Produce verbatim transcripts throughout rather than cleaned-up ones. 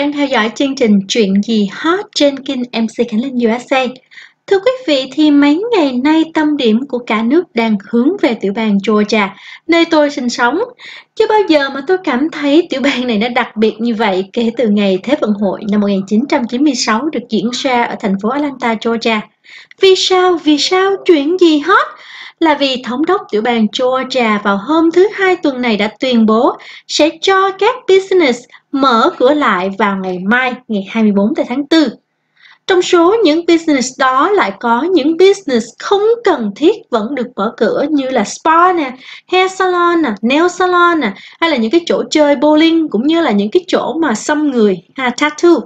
đang theo dõi chương trình Chuyện gì hot trên kênh em xê Khánh Linh u ét a. Thưa quý vị, thì mấy ngày nay tâm điểm của cả nước đang hướng về tiểu bang Georgia, nơi tôi sinh sống. Chưa bao giờ mà tôi cảm thấy tiểu bang này nó đặc biệt như vậy kể từ ngày Thế vận hội năm một nghìn chín trăm chín mươi sáu được diễn ra ở thành phố Atlanta, Georgia. Vì sao? Vì sao? Chuyện gì hot? Là vì thống đốc tiểu bang Georgia vào hôm thứ Hai tuần này đã tuyên bố sẽ cho các business mở cửa lại vào ngày mai, ngày hai mươi bốn tháng tư. Trong số những business đó lại có những business không cần thiết vẫn được mở cửa, như là spa nè, hair salon nè, nail salon nè, hay là những cái chỗ chơi bowling, cũng như là những cái chỗ mà xăm người, ha, tattoo.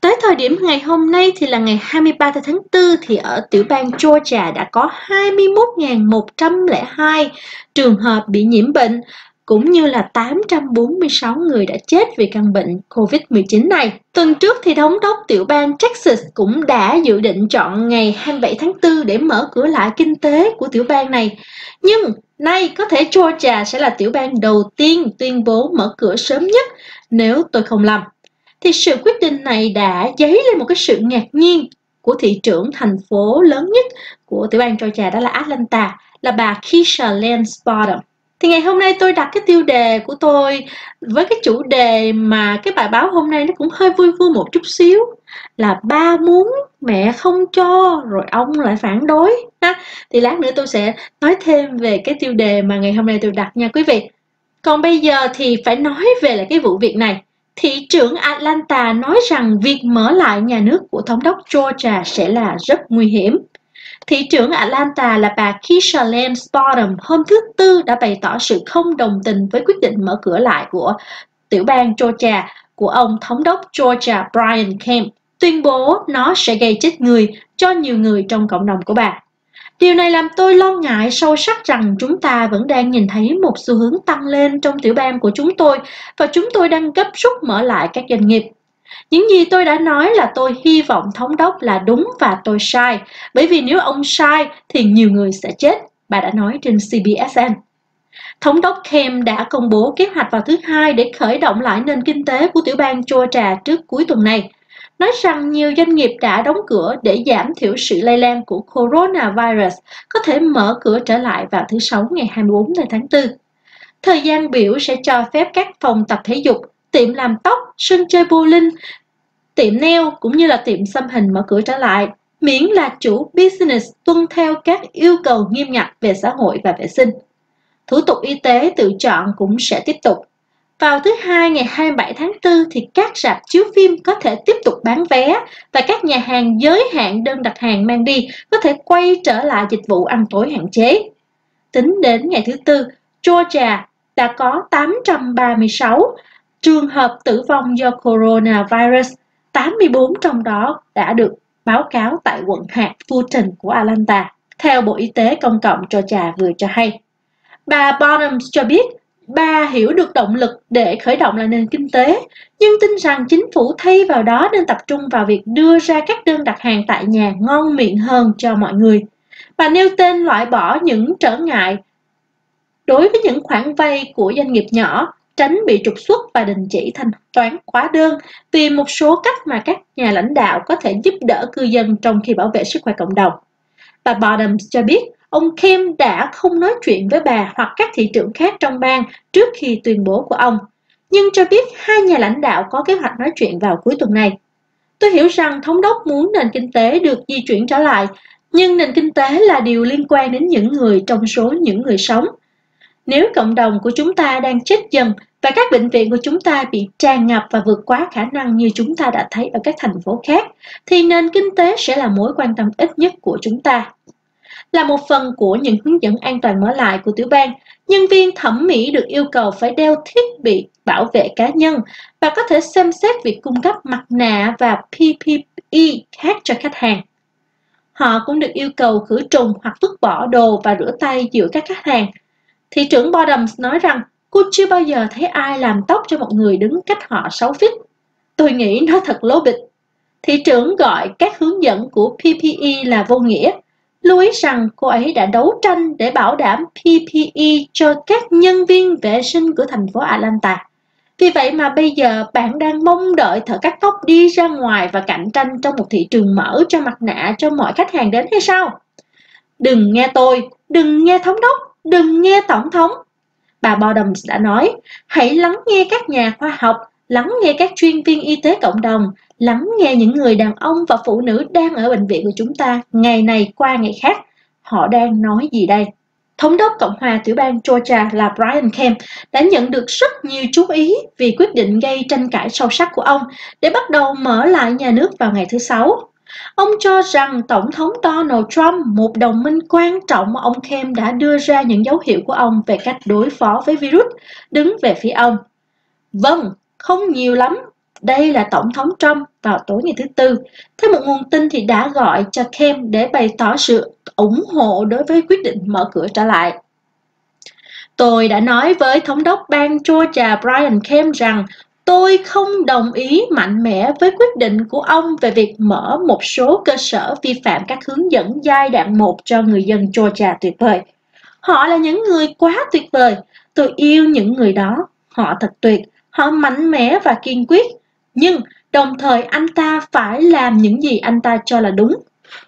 Tới thời điểm ngày hôm nay thì là ngày hai mươi ba tháng tư thì ở tiểu bang Georgia đã có hai mươi mốt nghìn một trăm lẻ hai trường hợp bị nhiễm bệnh, cũng như là tám trăm bốn mươi sáu người đã chết vì căn bệnh Covid mười chín này. Tuần trước thì thống đốc tiểu bang Texas cũng đã dự định chọn ngày hai mươi bảy tháng tư để mở cửa lại kinh tế của tiểu bang này. Nhưng nay có thể Georgia sẽ là tiểu bang đầu tiên tuyên bố mở cửa sớm nhất, nếu tôi không lầm. Thì sự quyết định này đã dấy lên một cái sự ngạc nhiên của thị trưởng thành phố lớn nhất của tiểu bang Georgia, đó là Atlanta, là bà Keisha Lance Bottoms. Thì ngày hôm nay tôi đặt cái tiêu đề của tôi với cái chủ đề mà cái bài báo hôm nay nó cũng hơi vui vui một chút xíu, là ba muốn mẹ không cho rồi ông lại phản đối ha. Thì lát nữa tôi sẽ nói thêm về cái tiêu đề mà ngày hôm nay tôi đặt nha quý vị. Còn bây giờ thì phải nói về là cái vụ việc này. Thị trưởng Atlanta nói rằng việc mở lại nhà nước của thống đốc Georgia sẽ là rất nguy hiểm. Thị trưởng Atlanta là bà Keisha Lance Bottoms hôm thứ Tư đã bày tỏ sự không đồng tình với quyết định mở cửa lại của tiểu bang Georgia của ông thống đốc Georgia Brian Kemp, tuyên bố nó sẽ gây chết người cho nhiều người trong cộng đồng của bà. Điều này làm tôi lo ngại sâu sắc rằng chúng ta vẫn đang nhìn thấy một xu hướng tăng lên trong tiểu bang của chúng tôi, và chúng tôi đang gấp rút mở lại các doanh nghiệp. Những gì tôi đã nói là tôi hy vọng thống đốc là đúng và tôi sai, bởi vì nếu ông sai thì nhiều người sẽ chết, bà đã nói trên xê bê ét en. Thống đốc Kemp đã công bố kế hoạch vào thứ Hai để khởi động lại nền kinh tế của tiểu bang Georgia trước cuối tuần này, nói rằng nhiều doanh nghiệp đã đóng cửa để giảm thiểu sự lây lan của coronavirus, có thể mở cửa trở lại vào thứ Sáu ngày hai mươi bốn tháng tư. Thời gian biểu sẽ cho phép các phòng tập thể dục, tiệm làm tóc, sân chơi bowling, tiệm nail cũng như là tiệm xăm hình mở cửa trở lại, miễn là chủ business tuân theo các yêu cầu nghiêm ngặt về xã hội và vệ sinh. Thủ tục y tế tự chọn cũng sẽ tiếp tục. Vào thứ Hai ngày hai mươi bảy tháng tư thì các rạp chiếu phim có thể tiếp tục bán vé, và các nhà hàng giới hạn đơn đặt hàng mang đi có thể quay trở lại dịch vụ ăn tối hạn chế. Tính đến ngày thứ Tư, Georgia đã có tám trăm ba mươi sáu trường hợp tử vong do coronavirus, tám mươi bốn trong đó đã được báo cáo tại quận hạt Fulton của Atlanta, theo Bộ Y tế Công cộng Georgia vừa cho hay. Bà Bottoms cho biết, bà hiểu được động lực để khởi động lại nền kinh tế, nhưng tin rằng chính phủ thay vào đó nên tập trung vào việc đưa ra các đơn đặt hàng tại nhà ngon miệng hơn cho mọi người. Bà nêu tên loại bỏ những trở ngại đối với những khoản vay của doanh nghiệp nhỏ, tránh bị trục xuất và đình chỉ thanh toán hóa đơn, vì một số cách mà các nhà lãnh đạo có thể giúp đỡ cư dân trong khi bảo vệ sức khỏe cộng đồng. Bà Bottoms cho biết, ông Kemp đã không nói chuyện với bà hoặc các thị trưởng khác trong bang trước khi tuyên bố của ông, nhưng cho biết hai nhà lãnh đạo có kế hoạch nói chuyện vào cuối tuần này. Tôi hiểu rằng thống đốc muốn nền kinh tế được di chuyển trở lại, nhưng nền kinh tế là điều liên quan đến những người trong số những người sống. Nếu cộng đồng của chúng ta đang chết dần và các bệnh viện của chúng ta bị tràn ngập và vượt quá khả năng như chúng ta đã thấy ở các thành phố khác, thì nền kinh tế sẽ là mối quan tâm ít nhất của chúng ta. Là một phần của những hướng dẫn an toàn mở lại của tiểu bang, nhân viên thẩm mỹ được yêu cầu phải đeo thiết bị bảo vệ cá nhân và có thể xem xét việc cung cấp mặt nạ và pê pê e khác cho khách hàng. Họ cũng được yêu cầu khử trùng hoặc vứt bỏ đồ và rửa tay giữa các khách hàng. Thị trưởng Bottoms nói rằng, cô chưa bao giờ thấy ai làm tóc cho một người đứng cách họ sáu feet. Tôi nghĩ nó thật lố bịch. Thị trưởng gọi các hướng dẫn của pê pê e là vô nghĩa, lưu ý rằng cô ấy đã đấu tranh để bảo đảm pê pê e cho các nhân viên vệ sinh của thành phố Atlanta. Vì vậy mà bây giờ bạn đang mong đợi thợ cắt tóc đi ra ngoài và cạnh tranh trong một thị trường mở cho mặt nạ cho mọi khách hàng đến hay sao? Đừng nghe tôi, đừng nghe thống đốc, đừng nghe tổng thống. Bà Bottoms đã nói, hãy lắng nghe các nhà khoa học, lắng nghe các chuyên viên y tế cộng đồng, lắng nghe những người đàn ông và phụ nữ đang ở bệnh viện của chúng ta ngày này qua ngày khác. Họ đang nói gì đây? Thống đốc Cộng hòa tiểu bang Georgia là Brian Kemp đã nhận được rất nhiều chú ý vì quyết định gây tranh cãi sâu sắc của ông để bắt đầu mở lại nhà nước vào ngày thứ Sáu. Ông cho rằng Tổng thống Donald Trump, một đồng minh quan trọng mà ông Kemp đã đưa ra những dấu hiệu của ông về cách đối phó với virus, đứng về phía ông. Vâng, không nhiều lắm. Đây là Tổng thống Trump vào tối ngày thứ Tư. Theo một nguồn tin thì đã gọi cho Kemp để bày tỏ sự ủng hộ đối với quyết định mở cửa trở lại. Tôi đã nói với Thống đốc bang Georgia Brian Kemp rằng tôi không đồng ý mạnh mẽ với quyết định của ông về việc mở một số cơ sở vi phạm các hướng dẫn giai đoạn một cho người dân Georgia tuyệt vời. Họ là những người quá tuyệt vời. Tôi yêu những người đó. Họ thật tuyệt. Họ mạnh mẽ và kiên quyết. Nhưng đồng thời anh ta phải làm những gì anh ta cho là đúng.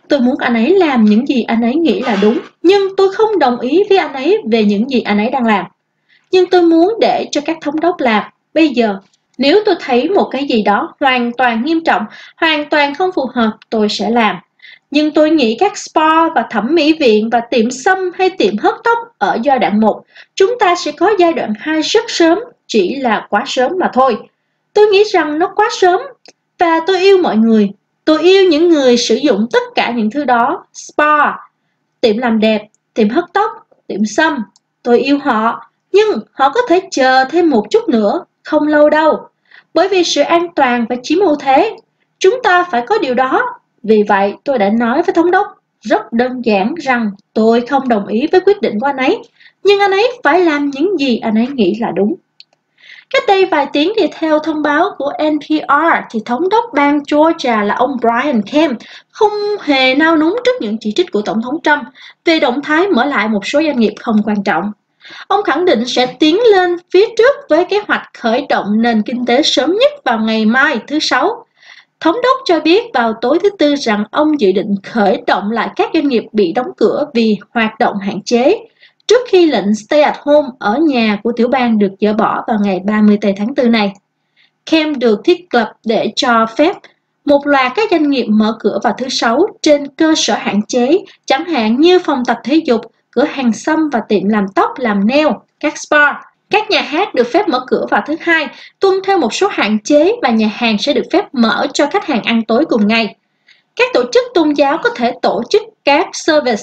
Tôi muốn anh ấy làm những gì anh ấy nghĩ là đúng. Nhưng tôi không đồng ý với anh ấy về những gì anh ấy đang làm. Nhưng tôi muốn để cho các thống đốc làm. Bây giờ, nếu tôi thấy một cái gì đó hoàn toàn nghiêm trọng, hoàn toàn không phù hợp, tôi sẽ làm. Nhưng tôi nghĩ các spa và thẩm mỹ viện và tiệm xăm hay tiệm hớt tóc ở giai đoạn một, chúng ta sẽ có giai đoạn hai rất sớm, chỉ là quá sớm mà thôi. Tôi nghĩ rằng nó quá sớm và tôi yêu mọi người. Tôi yêu những người sử dụng tất cả những thứ đó, spa, tiệm làm đẹp, tiệm hớt tóc, tiệm xăm. Tôi yêu họ, nhưng họ có thể chờ thêm một chút nữa, không lâu đâu. Bởi vì sự an toàn phải chiếm ưu thế. Chúng ta phải có điều đó. Vì vậy, tôi đã nói với thống đốc rất đơn giản rằng tôi không đồng ý với quyết định của anh ấy, nhưng anh ấy phải làm những gì anh ấy nghĩ là đúng. Cách đây vài tiếng thì theo thông báo của N P R thì thống đốc bang Georgia là ông Brian Kemp không hề nao núng trước những chỉ trích của Tổng thống Trump về động thái mở lại một số doanh nghiệp không quan trọng. Ông khẳng định sẽ tiến lên phía trước với kế hoạch khởi động nền kinh tế sớm nhất vào ngày mai thứ Sáu. Thống đốc cho biết vào tối thứ Tư rằng ông dự định khởi động lại các doanh nghiệp bị đóng cửa vì hoạt động hạn chế, trước khi lệnh stay at home ở nhà của tiểu bang được dỡ bỏ vào ngày ba mươi tây tháng tư này. Kemp được thiết lập để cho phép một loạt các doanh nghiệp mở cửa vào thứ Sáu trên cơ sở hạn chế, chẳng hạn như phòng tập thể dục, cửa hàng xăm và tiệm làm tóc, làm nail, các spa. Các nhà hát được phép mở cửa vào thứ Hai, tuân theo một số hạn chế và nhà hàng sẽ được phép mở cho khách hàng ăn tối cùng ngày. Các tổ chức tôn giáo có thể tổ chức các service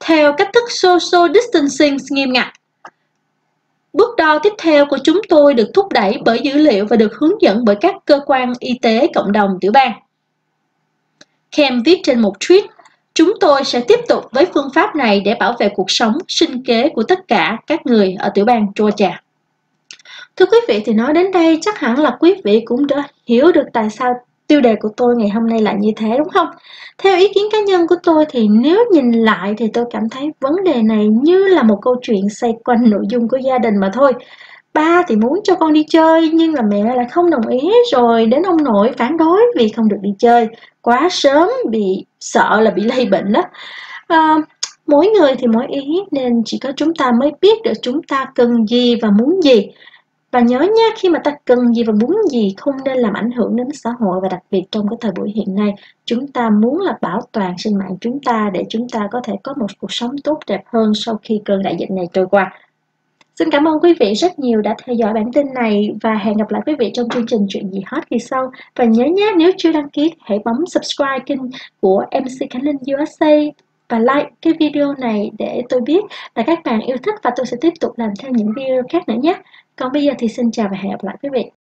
theo cách thức social distancing nghiêm ngặt. Bước đo tiếp theo của chúng tôi được thúc đẩy bởi dữ liệu và được hướng dẫn bởi các cơ quan y tế cộng đồng tiểu bang. Kemp viết trên một tweet, chúng tôi sẽ tiếp tục với phương pháp này để bảo vệ cuộc sống, sinh kế của tất cả các người ở tiểu bang Georgia. Thưa quý vị, thì nói đến đây chắc hẳn là quý vị cũng đã hiểu được tại sao tiêu đề của tôi ngày hôm nay là như thế, đúng không? Theo ý kiến cá nhân của tôi thì nếu nhìn lại thì tôi cảm thấy vấn đề này như là một câu chuyện xoay quanh nội dung của gia đình mà thôi. Ba thì muốn cho con đi chơi nhưng là mẹ lại không đồng ý, rồi đến ông nội phản đối vì không được đi chơi quá sớm, bị sợ là bị lây bệnh đó. À, mỗi người thì mỗi ý nên chỉ có chúng ta mới biết được chúng ta cần gì và muốn gì. Và nhớ nha, khi mà ta cần gì và muốn gì không nên làm ảnh hưởng đến xã hội, và đặc biệt trong cái thời buổi hiện nay, chúng ta muốn là bảo toàn sinh mạng chúng ta để chúng ta có thể có một cuộc sống tốt đẹp hơn sau khi cơn đại dịch này trôi qua. Xin cảm ơn quý vị rất nhiều đã theo dõi bản tin này và hẹn gặp lại quý vị trong chương trình Chuyện Gì Hot kỳ sau. Và nhớ nhé, nếu chưa đăng ký hãy bấm subscribe kênh của em xê Khánh Linh u ét a và like cái video này để tôi biết là các bạn yêu thích và tôi sẽ tiếp tục làm thêm những video khác nữa nhé. Còn bây giờ thì xin chào và hẹn gặp lại quý vị.